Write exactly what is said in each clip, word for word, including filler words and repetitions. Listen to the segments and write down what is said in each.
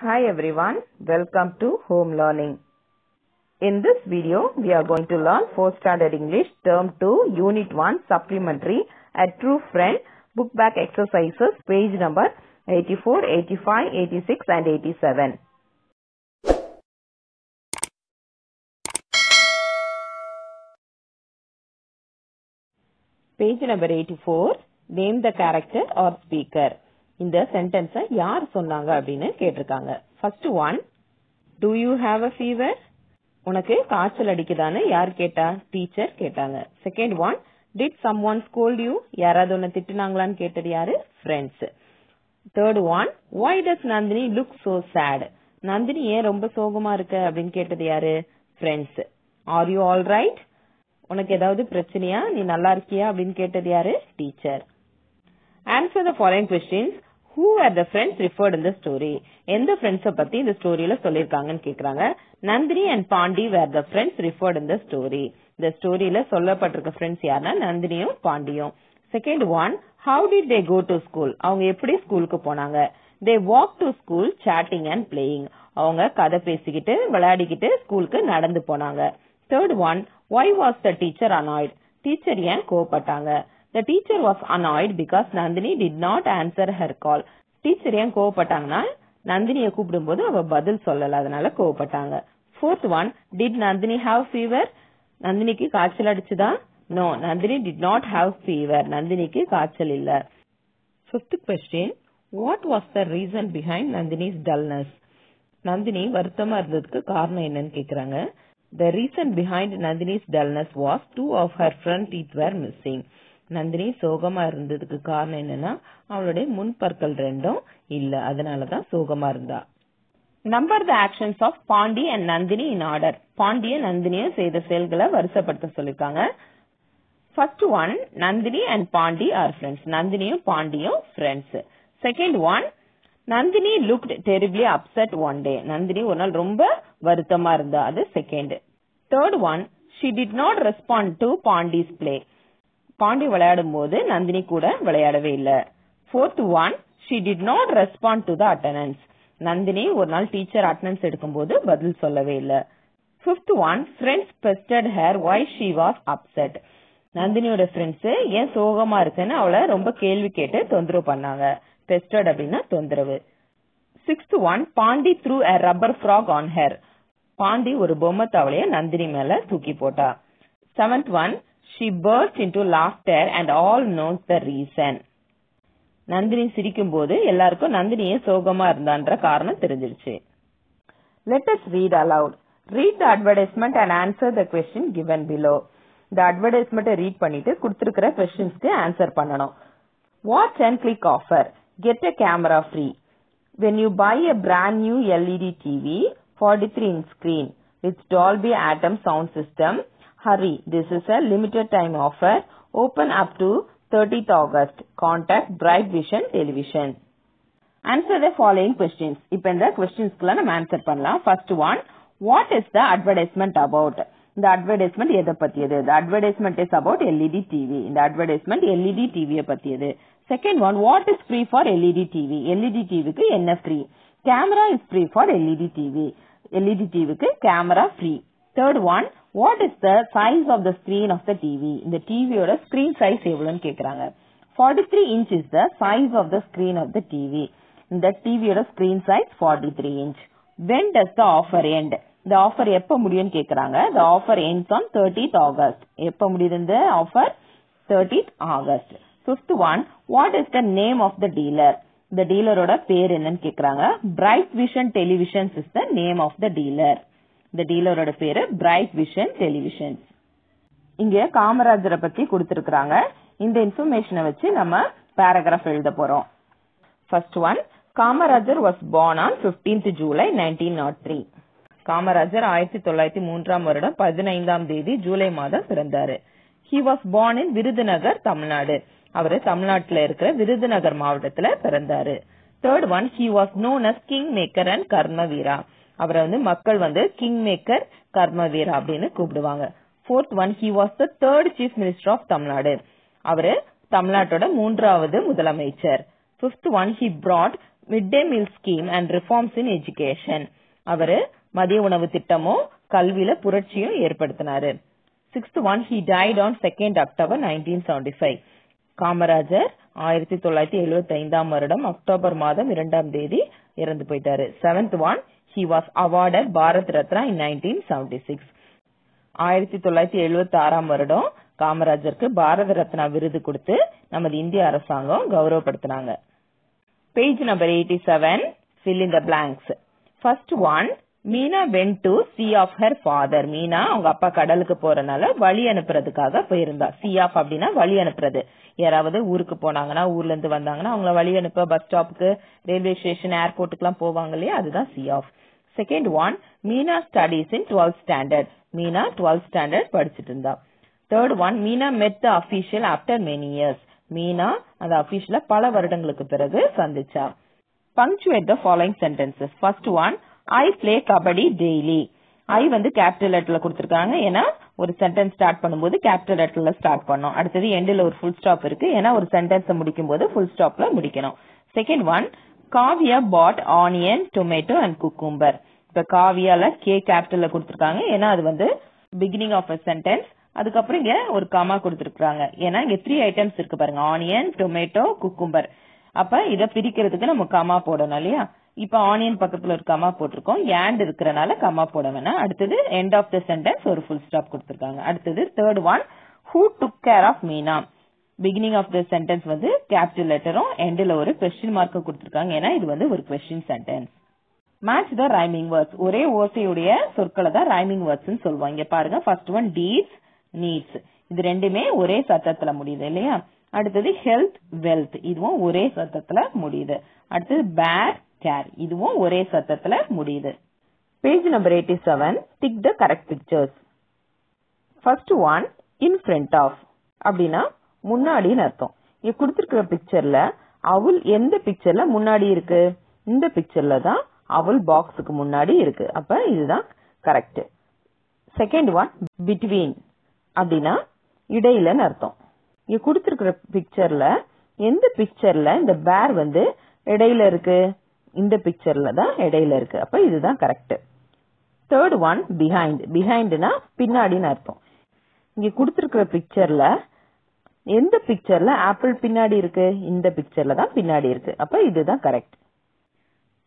Hi everyone, welcome to Home Learning. In this video, we are going to learn fourth Standard English Term two, Unit one, Supplementary, A True Friend, Book Back Exercises, page number eighty-four, eighty-five, eighty-six and eighty-seven. Page number eighty-four, name the character or speaker. In the sentence, yaar sonnanga abdinu ketirukanga. First one, do you have a fever? Unakku kaachal adikudana yaar keta? Teacher ketanga. Second one, did someone scold you? Yaradhu unna tittinangala nu ketad yaru? Friends. Third one, why does Nandini look so sad? Nandini yen romba sogama irukku abdinu ketad yaru? Friends. Are you all right? Unakku edavadhu prachaniya? Nee nalla irkiya abdinu ketad yaru? Teacher. Answer the following questions. Who are the friends referred in the story? எந்த friends பத்தி இந்த ஸ்டோரியில சொல்லிருக்காங்கன்னு கேக்குறாங்க. Nandini and Pandi were the friends referred in the story. இந்த ஸ்டோரியில சொல்லப்பட்டிருக்க friends யாருன்னா நந்தினியும் பாண்டியும். Second one, how did they go to school? அவங்க எப்படி ஸ்கூலுக்கு போனாங்க? They walked to school chatting and playing. அவங்க கதை பேசிக்கிட்டு விளையாடிக்கிட்டு ஸ்கூலுக்கு நடந்து போனாங்க. Third one, why was the teacher annoyed? Teacher ஏன் கோபப்பட்டாங்க? The teacher was annoyed because Nandini did not answer her call. Teacher ஏன் கோவப்பட்டாங்கன்னா நந்தினியை கூப்பிடும்போது அவ பதில் சொல்லல, அதனால கோவப்பட்டாங்க. Fourth one, did Nandini have fever? நந்தினிக்கு காய்ச்சல் அடிச்சுதா? No, Nandini did not have fever. நந்தினிக்கு காய்ச்சல் இல்ல. Fifth question, what was the reason behind Nandini's dullness? Nandini வருத்தமா இருந்ததுக்கு காரணம் என்னன்னு கேக்குறாங்க. The reason behind Nandini's dullness was two of her front teeth were missing. Nandini சோகமா இருந்ததுக்கு காரணம் என்னன்னா அவளுடைய முன் பற்கள் ரெண்டும் இல்ல, அதனாலதான் சோகமா இருந்தா. Number the actions of Pandi and Nandini in order. பாண்டிய நந்தினிய செய்த செயல்களை வரிசைப்படுத்த சொல்லிருக்காங்க. First one, Nandini and Pandi are friends. நந்தினியும் பாண்டியும் friends. Second one, Nandini looked terribly upset one day. Nandini ஒரு நாள் ரொம்ப வருத்தமா இருந்தா, அது second. Third one, she did not respond to Pandi's play. Pandi விளையாடும் போது நந்தினி கூட விளையாடவே இல்ல. Fourth one, she did not respond to the attendance. Nandini ஒரு நாள் டீச்சர் அட்டனன்ஸ் எடுக்கும் போது பதில் சொல்லவே இல்ல. Fifth one, friends pestered her why she was upset. நந்தினியோட ஃப்ரெண்ட்ஸ் ஏன் சோகமா இருக்குன்னு அவளை ரொம்ப கேள்வி கேட்டு தொந்தரவு பண்ணாங்க. பெஸ்டட் அப்படின்னா தொந்தரவு. Sixth one, Pandi threw a rubber frog on her. Pandi ஒரு பொம்மை தவளைய நந்தினி மேல தூக்கி போட்டா. Seventh one, she burst into laughter and all knows the reason. நந்தினி சிரிக்கும் போது எல்லாருக்கும் நந்தினியே சோகமா இருந்தான்ற காரணம் தெரிஞ்சிருச்சு. Let us read aloud. Read the advertisement and answer the question given below. The advertisement read பண்ணிட்டு கொடுத்திருக்கிற questions-க்கு answer பண்ணணும். Watch and click offer. Get a camera free. When you buy a brand new L E D T V, forty-three inch screen with Dolby Atmos sound system, hurry, this is a limited time offer, open up to thirtieth August, contact Bright Vision Television. Answer the following questions. இப்ப இந்த questionsக்குல நம்ம answer பண்ணலாம். First one, what is the advertisement about? The advertisement எதை பத்தியது? The advertisement is about L E D T V. இந்த advertisement L E D T V பத்தியது. Second one, what is free for L E D T V? L E D T V-க்கு என்ன free? Camera is free for L E D T V. L E D T V-க்கு camera free. Third one, what is the size of the screen of the T V? இந்த T V ஓட screen size எவ்வளவுன்னு கேக்குறாங்க. forty-three inch is the size of the screen of the T V. இந்த T V ஓட screen size forty-three inch. When does the offer end? The offer எப்ப முடியும்னு கேக்குறாங்க. The offer ends on thirtieth August. எப்ப முடியுது இந்த offer? thirtieth August. Fifth one, what is the name of the dealer? The dealer ஓட பேர் என்னன்னு கேக்குறாங்க. Bright Vision Televisions is the name of the dealer. The dealer ஓட பேரு Bright Vision Televisions. இங்க காமராஜரை பத்தி கொடுத்திருக்காங்க. இந்த இன்ஃபர்மேஷனை வச்சு நம்ம பேராகிராஃப் எழுத போறோம். First one, Kamarajar was born on fifteenth July nineteen oh three. Kamarajar ஆயிரத்தி தொள்ளாயிரத்தி மூன்றாம் வருடம் பதினைந்தாம் தேதி ஜூலை மாதம் பிறந்தாரு. He was born in Virudhunagar, Tamil Nadu. அவரு தமிழ்நாட்டுல இருக்கிற விருதுநகர் மாவட்டத்துல பிறந்தாரு. Third one, he was known as King Maker and Karmavira. அவரை வந்து மக்கள் வந்து கிங் மேக்கர் கர்மவீரா அப்படின்னு கூப்பிடுவாங்க. Fourth one, he was the third chief minister of Tamil Nadu. அவரு தமிழ்நாட்டோட மூன்றாவது முதலமைச்சர். Fifth one, he brought midday meal scheme and reforms in education. Avaru Madhiya Unavu Thittamo Kalvila Puratchiyum Yerpaduthinaru. Sixth one, he died on second October nineteen seventy-five. Kamarajar nineteen seventy-five-ஆம் வருடம் October மாதம் இரண்டாம் தேதி இறந்து போயிட்டாரு. Seventh one, he was awarded Bharat Ratna in nineteen seventy-six. nineteen seventy-six-ஆம் வருடம் காமராஜருக்கு பாரத ரத்னா விருது கொடுத்து நமது இந்திய அரசாங்கம் கௌரவப்படுத்தினாங்க. Page number eighty-seven, fill in the blanks. First one, Meena went to see of her father. Meena அவங்க அப்பா கடலுக்கு போறனால வழி அனுப்புறதுக்காக போயிருந்தா. See of அப்படின்னா வழி அனுப்புறது. யாராவது ஊருக்கு போனாங்கன்னா, ஊர்ல இருந்து வந்தாங்கன்னா அவங்கள வழி அனுப்ப பஸ் ஸ்டாப்புக்கு, ரயில்வே ஸ்டேஷன், ஏர்போர்ட்டுக்கு எல்லாம் போவாங்க இல்லையா, அதுதான் see of. Second one, Meena studies in twelfth standard. Meena twelfth standard படிச்சிட்டு இருந்தா. Third one, Meena met the official after many years. Meena அந்த official பல வருடங்களுக்கு பிறகு சந்திச்சா. Punctuate the following sentences. First one, I play kabaddi daily. I வந்து capital letterல கொடுத்திருக்காங்க, ஏன்னா ஒரு sentence start பண்ணும்போது capital letterல start பண்ணோம். அடுத்தது endல ஒரு full stop இருக்கு, ஏன்னா ஒரு sentence முடிக்கும்போது full stopல முடிக்கணும். Second one, Kavya bought onion, tomato and cucumber. இப்ப Kavyaல K capitalல கொடுத்திருக்காங்க, ஏன்னா அது வந்து beginning of a sentence. அதுக்கப்புறம் இங்க ஒரு காமா கொடுத்திருக்காங்க, ஏன்னா இங்க த்ரீ ஐட்டம்ஸ் இருக்கு பாருங்க, ஆனியன், டொமேட்டோ, குக்கும்பர். அப்ப இத பிரிக்கிறதுக்கு நம்ம காமா போடணும் இல்லையா. இப்ப ஆனியன் பக்கத்துல ஒரு காமா போட்டிருக்கோம், ஏண்ட் இருக்கிறனால காமா போட வேணாம். அடுத்தது எண்ட் ஆஃப் த சென்டென்ஸ் ஒரு ஃபுல் ஸ்டாப் கொடுத்திருக்காங்க. அடுத்தது third one, who took care of Meena. Beginning of the sentence வந்து கேபிட்டல் லெட்டரும் எண்ட்ல ஒரு கொஸ்டின் மார்க் கொடுத்திருக்காங்க, ஏன்னா இது வந்து ஒரு question sentence. Match the rhyming words. ஒரே ஓசையுடைய சொற்களை தான் rhyming words ன்னு சொல்வாங்க. பாருங்க, ஃபர்ஸ்ட் ஒன் டீட்ஸ், நீட்ஸ், இது ரெண்டுமே ஒரே சத்தத்துல முடியுது இல்லையா. அடுத்தது ஹெல்த், வெல்த், இதுவும் ஒரே சத்தத்துல முடியுது. அடுத்தது பேர், கேர், இதுவும் ஒரே சத்தத்துல முடியுது. Page number eighty seven, tick the correct pictures. First one, in front of அப்படின்னா முன்னாடின்னு அர்த்தம். இது கொடுத்திருக்கிற பிக்சர்ல அவள் எந்த பிக்சர்ல முன்னாடி இருக்கு? இந்த பிக்சர்ல தான் அவள் பாக்ஸுக்கு முன்னாடி இருக்கு. அப்ப இதுதான் கரெக்ட். செகண்ட் ஒன், பிட்வீன் அப்படின்னா இடையிலன்னு அர்த்தம். இங்க கொடுத்திருக்கிற பிக்சர்ல எந்த பிக்சர்ல இந்த பேர் வந்து இடையில இருக்கு? இந்த பிக்சர்ல தான் இடையில இருக்கு. அப்ப இதுதான் கரெக்ட். Third one, behind. பிஹைண்ட்னா பின்னாடின்னு அர்த்தம். இங்க கொடுத்திருக்கிற பிக்சர்ல எந்த பிக்சர்ல ஆப்பிள் பின்னாடி இருக்கு? இந்த பிக்சர்ல தான் பின்னாடி இருக்கு. அப்ப இதுதான் கரெக்ட்.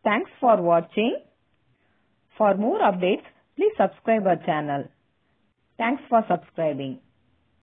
தேங்க்ஸ் ஃபார் வாட்சிங். For more updates, please subscribe our channel. Thanks for subscribing.